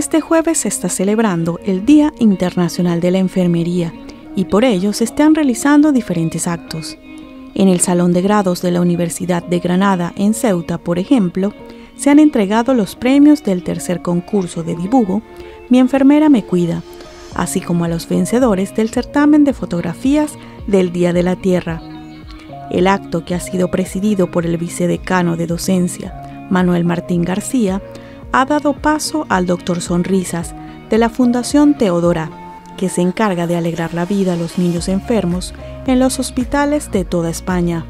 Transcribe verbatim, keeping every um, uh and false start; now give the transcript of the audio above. Este jueves se está celebrando el Día Internacional de la Enfermería y por ello se están realizando diferentes actos. En el Salón de Grados de la Universidad de Granada, en Ceuta, por ejemplo, se han entregado los premios del tercer concurso de dibujo Mi enfermera me cuida, así como a los vencedores del certamen de fotografías del Día de la Tierra. El acto, que ha sido presidido por el vicedecano de Docencia, Manuel Martín García, ha dado paso al Doctor Sonrisas de la Fundación Theodora, que se encarga de alegrar la vida a los niños enfermos en los hospitales de toda España.